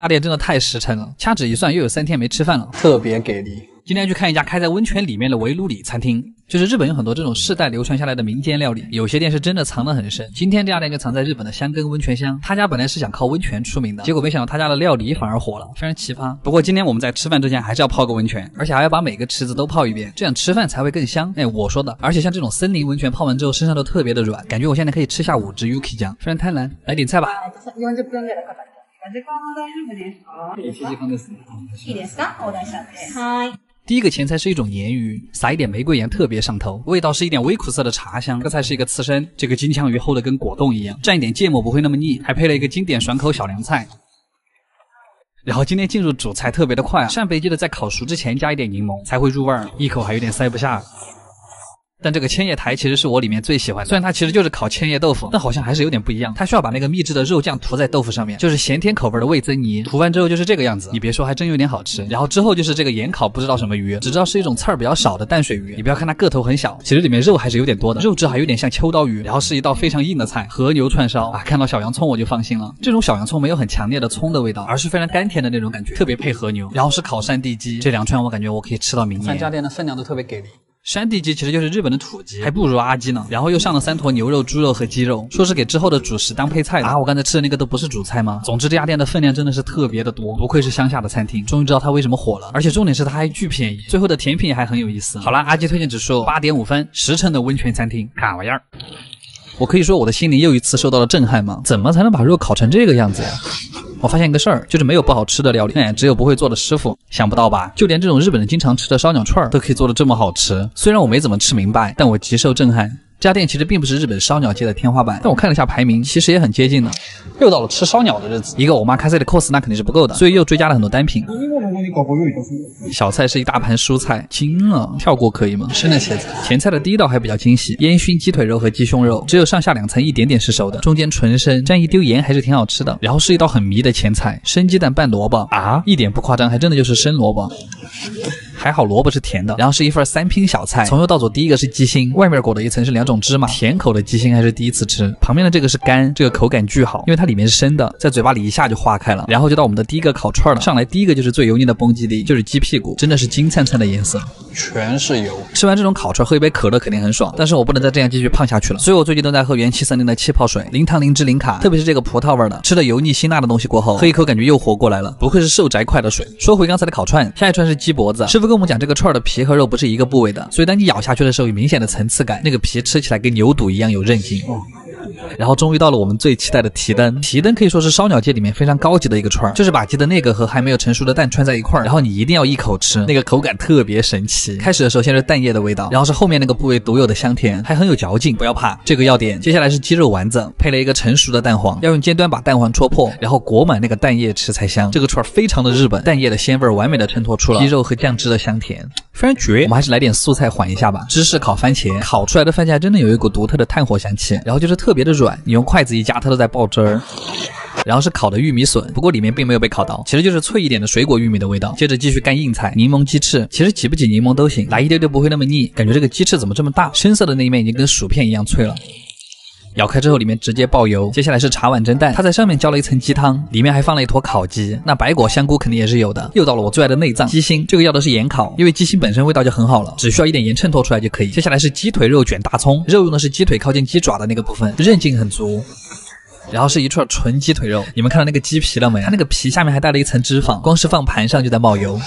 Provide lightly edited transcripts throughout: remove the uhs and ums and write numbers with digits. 大连真的太实诚了，掐指一算又有3天没吃饭了，特别给力。今天去看一家开在温泉里面的围炉里餐厅，就是日本有很多这种世代流传下来的民间料理，有些店是真的藏得很深。今天这家店就藏在日本的箱根温泉乡，他家本来是想靠温泉出名的，结果没想到他家的料理反而火了，非常奇葩。不过今天我们在吃饭之前还是要泡个温泉，而且还要把每个池子都泡一遍，这样吃饭才会更香。哎，我说的。而且像这种森林温泉泡完之后身上都特别的软，感觉我现在可以吃下5只 Yuki 酱，非常贪婪。来点菜吧。第一个前菜是一种盐鱼，撒一点玫瑰盐特别上头，味道是一点微苦涩的茶香。这菜是一个刺身，这个金枪鱼厚的跟果冻一样，蘸一点芥末不会那么腻，还配了一个经典爽口小凉菜。然后今天进入主菜特别的快，扇贝记得在烤熟之前加一点柠檬才会入味儿，一口还有点塞不下。但这个千叶台其实是我里面最喜欢的，虽然它其实就是烤千叶豆腐，但好像还是有点不一样。它需要把那个秘制的肉酱涂在豆腐上面，就是咸甜口味的味增泥，涂完之后就是这个样子。你别说，还真有点好吃。然后之后就是这个盐烤不知道什么鱼，只知道是一种刺儿比较少的淡水鱼。你不要看它个头很小，其实里面肉还是有点多的，肉质还有点像秋刀鱼。然后是一道非常硬的菜，和牛串烧啊，看到小洋葱我就放心了。这种小洋葱没有很强烈的葱的味道，而是非常甘甜的那种感觉，特别配和牛。然后是烤山地鸡，这2串我感觉我可以吃到明年。3家店的分量都特别给力。山地鸡其实就是日本的土鸡，还不如阿鸡呢。然后又上了3坨牛肉、猪肉和鸡肉，说是给之后的主食当配菜的。啊，我刚才吃的那个都不是主菜吗？总之这家店的分量真的是特别的多，不愧是乡下的餐厅。终于知道它为什么火了，而且重点是它还巨便宜，最后的甜品也还很有意思。好啦，阿鸡推荐指数 8.5 分，10成的温泉餐厅，卡哇伊儿。我可以说我的心灵又一次受到了震撼吗？怎么才能把肉烤成这个样子呀？我发现一个事儿，就是没有不好吃的料理，只有不会做的师傅。想不到吧？就连这种日本人经常吃的烧鸟串都可以做的这么好吃。虽然我没怎么吃明白，但我极受震撼。这家店其实并不是日本烧鸟界的天花板，但我看了一下排名，其实也很接近的。又到了吃烧鸟的日子，一个我妈开塞的 cos 那肯定是不够的，所以又追加了很多单品。小菜是一大盘蔬菜，惊了，跳过可以吗？是那茄子。前菜的第一道还比较惊喜，烟熏鸡腿肉和鸡胸肉，只有上下2层一点点是熟的，中间纯生，蘸一丢盐还是挺好吃的。然后是一道很迷的前菜，生鸡蛋拌萝卜啊，一点不夸张，还真的就是生萝卜。还好萝卜是甜的。然后是一份3拼小菜，从右到左第一个是鸡心，外面裹的一层是2种芝麻，甜口的鸡心还是第一次吃。旁边的这个是干，这个口感巨好，因为它里面是生的，在嘴巴里一下就化开了。然后就到我们的第一个烤串了，上来第一个就是最油腻的蹦基地，就是鸡屁股，真的是金灿灿的颜色，全是油。吃完这种烤串喝一杯可乐肯定很爽，但是我不能再这样继续胖下去了，所以我最近都在喝元气森林的气泡水，零糖零脂零卡，特别是这个葡萄味的，吃了油腻辛辣的东西过后，喝一口感觉又活过来了，不愧是瘦宅快的水。说回刚才的烤串，下一串是鸡脖子，师傅跟我们讲这个串的皮和肉不是一个部位的，所以当你咬下去的时候有明显的层次感，那个皮吃起来跟牛肚一样有韧劲。然后终于到了我们最期待的提灯，提灯可以说是烧鸟界里面非常高级的一个串，就是把鸡的内个和还没有成熟的蛋串在一块儿，然后你一定要一口吃，那个口感特别神奇。开始的时候先是蛋液的味道，然后是后面那个部位独有的香甜，还很有嚼劲，不要怕这个要点。接下来是鸡肉丸子，配了一个成熟的蛋黄，要用尖端把蛋黄戳破，然后裹满那个蛋液吃才香。这个串非常的日本，蛋液的鲜味完美的衬托出了鸡肉和酱汁的香甜，非常绝。我们还是来点素菜缓一下吧。芝士烤番茄，烤出来的番茄真的有一股独特的炭火香气，然后就是特别的软，你用筷子一夹它都在爆汁儿。然后是烤的玉米笋，不过里面并没有被烤到，其实就是脆一点的水果玉米的味道。接着继续干硬菜，柠檬鸡翅，其实挤不挤柠檬都行，来一丢丢不会那么腻。感觉这个鸡翅怎么这么大，深色的那一面已经跟薯片一样脆了，咬开之后里面直接爆油。接下来是茶碗蒸蛋，它在上面浇了一层鸡汤，里面还放了1坨烤鸡，那白果香菇肯定也是有的。又到了我最爱的内脏，鸡心，这个要的是盐烤，因为鸡心本身味道就很好了，只需要一点盐衬托出来就可以。接下来是鸡腿肉卷大葱，肉用的是鸡腿靠近鸡爪的那个部分，韧劲很足。然后是一串纯鸡腿肉，你们看到那个鸡皮了没？它那个皮下面还带了一层脂肪，光是放盘上就在冒油。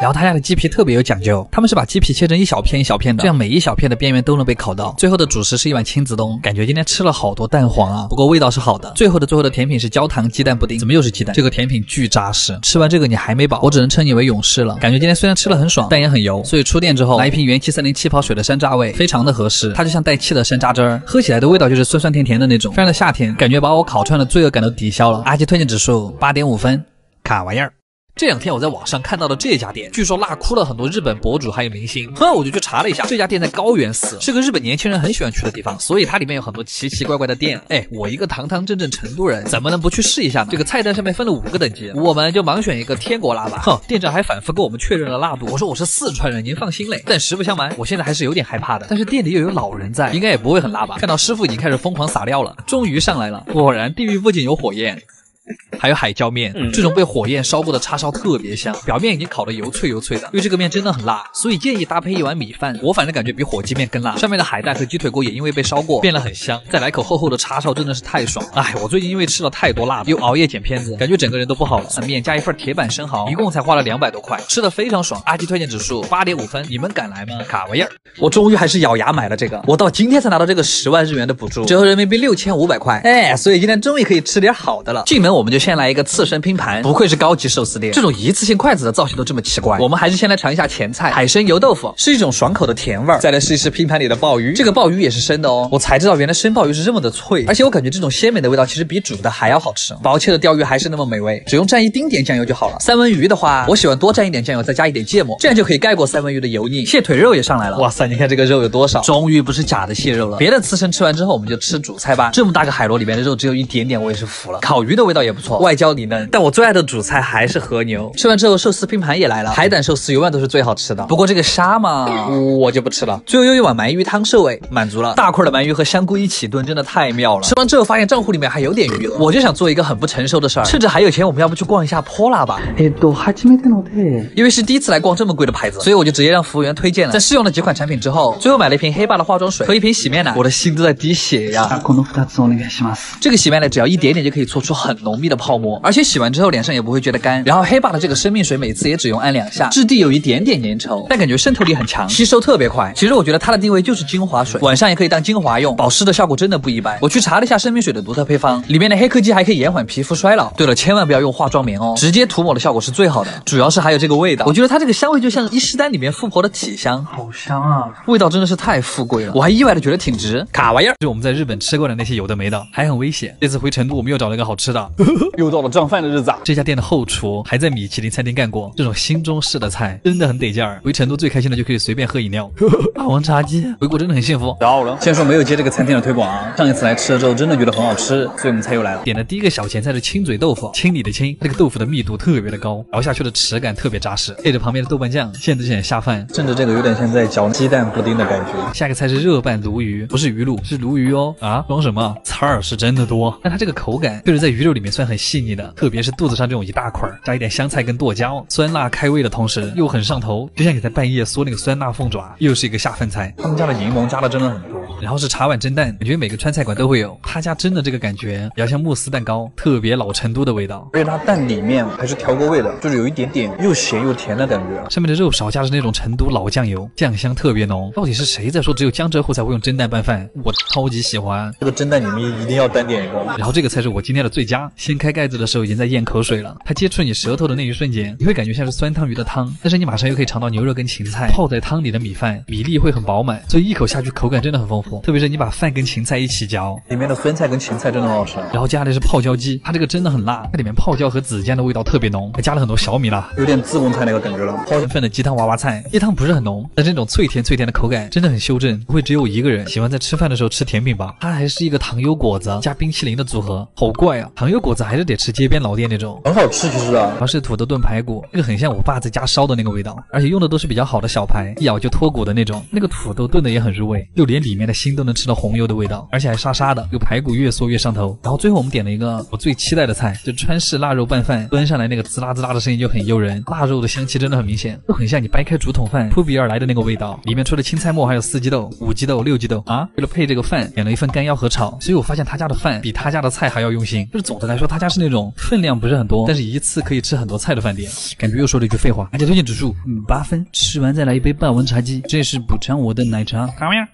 然后他家的鸡皮特别有讲究，他们是把鸡皮切成一小片的，这样每1小片的边缘都能被烤到。最后的主食是一碗亲子冻，感觉今天吃了好多蛋黄啊，不过味道是好的。最后的甜品是焦糖鸡蛋布丁，怎么又是鸡蛋？这个甜品巨扎实，吃完这个你还没饱，我只能称你为勇士了。感觉今天虽然吃了很爽，但也很油，所以出店之后来一瓶元气森林气泡水的山楂味，非常的合适，它就像带气的山楂汁儿，喝起来的味道就是酸酸甜甜的那种，非常的夏天，感觉把我烤串的罪恶感都抵消了。阿基推荐指数 8.5 分，卡哇伊儿。这2天我在网上看到了这家店，据说辣哭了很多日本博主还有明星。后来我就去查了一下，这家店在高原寺，是个日本年轻人很喜欢去的地方，所以它里面有很多奇奇怪怪的店。哎，我一个堂堂正正成都人，怎么能不去试一下呢？这个菜单上面分了5个等级，我们就盲选一个天国辣吧。哼，店长还反复跟我们确认了辣度，我说我是4川人，您放心嘞。但实不相瞒，我现在还是有点害怕的。但是店里又有老人在，应该也不会很辣吧？看到师傅已经开始疯狂撒料了，终于上来了，果然地狱不仅有火焰。还有海椒面，这种被火焰烧过的叉烧特别香，表面已经烤得油脆油脆的。因为这个面真的很辣，所以建议搭配一碗米饭。我反正感觉比火鸡面更辣，上面的海带和鸡腿骨也因为被烧过变得很香，再来口厚厚的叉烧真的是太爽。哎，我最近因为吃了太多辣的，又熬夜剪片子，感觉整个人都不好了。面加一份铁板生蚝，一共才花了200多块，吃的非常爽。阿基推荐指数 8.5 分，你们敢来吗？卡哇伊儿，我终于还是咬牙买了这个，我到今天才拿到这个10万日元的补助，折合人民币6500块。哎，所以今天终于可以吃点好的了。进门我们就先来一个刺身拼盘，不愧是高级寿司店，这种一次性筷子的造型都这么奇怪。我们还是先来尝一下前菜，海参油豆腐是一种爽口的甜味儿，再来试一试拼盘里的鲍鱼，这个鲍鱼也是生的哦，我才知道原来生鲍鱼是这么的脆，而且我感觉这种鲜美的味道其实比煮的还要好吃，薄切的鲷鱼还是那么美味，只用蘸一丁点酱油就好了。三文鱼的话，我喜欢多蘸一点酱油，再加一点芥末，这样就可以盖过三文鱼的油腻。蟹腿肉也上来了，哇塞，你看这个肉有多少，终于不是假的蟹肉了。别的刺身吃完之后，我们就吃主菜吧，这么大个海螺里面的肉只有一点点，我也是服了。烤鱼的味道也不错，外焦里嫩，但我最爱的主菜还是和牛。吃完之后，寿司拼盘也来了，海胆寿司永远都是最好吃的。不过这个沙嘛，我就不吃了。最后又一碗鳗鱼汤收尾，满足了。大块的鳗鱼和香菇一起炖，真的太妙了。吃完之后发现账户里面还有点余额，我就想做一个很不成熟的事儿，趁着还有钱，我们要不去逛一下 PORA 吧？因为是第一次来逛这么贵的牌子，所以我就直接让服务员推荐了。在试用了几款产品之后，最后买了一瓶黑爸的化妆水和一瓶洗面奶，我的心都在滴血呀。这个洗面奶只要一点点就可以搓出很浓密的泡沫，而且洗完之后脸上也不会觉得干。然后黑爸的这个生命水每次也只用按2下，质地有一点点粘稠，但感觉渗透力很强，吸收特别快。其实我觉得它的定位就是精华水，晚上也可以当精华用，保湿的效果真的不一般。我去查了一下生命水的独特配方，里面的黑科技还可以延缓皮肤衰老。对了，千万不要用化妆棉哦，直接涂抹的效果是最好的。主要是还有这个味道，我觉得它这个香味就像伊势丹里面富婆的体香，好香啊！味道真的是太富贵了，我还意外的觉得挺值。卡哇伊儿，是我们在日本吃过的那些有的没的，还很危险。这次回成都，我们又找了一个好吃的，又到了涨饭的日子啊！这家店的后厨还在米其林餐厅干过，这种新中式的菜真的很得劲儿。回成都最开心的就可以随便喝饮料，霸王茶姬，回国真的很幸福。到了，先说没有接这个餐厅的推广啊，上一次来吃了之后真的觉得很好吃，所以我们才又来了。点的第一个小前菜是亲嘴豆腐，亲你的亲，这个豆腐的密度特别的高，嚼下去的齿感特别扎实，配着旁边的豆瓣酱，现在就想下饭，甚至这个有点像在嚼鸡蛋布丁的感觉。下一个菜是热拌鲈鱼，不是鱼露，是鲈鱼哦。啊，装什么？刺儿是真的多，但它这个口感确实在鱼肉里面算很细腻的，特别是肚子上这种一大块，加一点香菜跟剁椒，酸辣开胃的同时又很上头，就像你在半夜嗦那个酸辣凤爪，又是一个下饭菜。他们家的柠檬加的真的很多。然后是茶碗蒸蛋，感觉每个川菜馆都会有，他家真的这个感觉比较像慕斯蛋糕，特别老成都的味道。而且它蛋里面还是调过味的，就是有一点点又咸又甜的感觉。上面的肉少加的是那种成都老酱油，酱香特别浓。到底是谁在说只有江浙沪才会用蒸蛋拌饭？我超级喜欢这个蒸蛋，你们一定要单点一个。然后这个才是我今天的最佳。掀开盖子的时候已经在咽口水了，它接触你舌头的那一瞬间，你会感觉像是酸汤鱼的汤，但是你马上又可以尝到牛肉跟芹菜泡在汤里的米饭，米粒会很饱满，所以一口下去口感真的很丰富。特别是你把饭跟芹菜一起嚼，里面的酸菜跟芹菜真的很好吃。然后接下来是泡椒鸡，它这个真的很辣，它里面泡椒和子姜的味道特别浓，还加了很多小米辣，有点自贡菜那个感觉了。泡粉的鸡汤娃娃菜，鸡汤不是很浓，但这种脆甜脆甜的口感真的很修正，不会只有一个人喜欢在吃饭的时候吃甜品吧？它还是一个糖油果子加冰淇淋的组合，好怪啊！糖油果子还是得吃街边老店那种，很好吃其实啊。然后是土豆炖排骨，这个很像我爸在家烧的那个味道，而且用的都是比较好的小排，一咬就脱骨的那种。那个土豆炖的也很入味，就连里面的心都能吃到红油的味道，而且还沙沙的，有排骨越嗦越上头。然后最后我们点了一个我最期待的菜，就川式腊肉拌饭，端上来那个滋啦滋啦的声音就很诱人，腊肉的香气真的很明显，就很像你掰开竹筒饭扑鼻而来的那个味道。里面除了青菜末还有4季豆、5季豆、6季豆啊。为了配这个饭，点了一份干腰和炒，所以我发现他家的饭比他家的菜还要用心。就是总的来说，他家是那种分量不是很多，但是一次可以吃很多菜的饭店。感觉又说了一句废话。而且推荐指数8分。吃完再来一杯霸王茶姬，这是补偿我的奶茶。怎么样？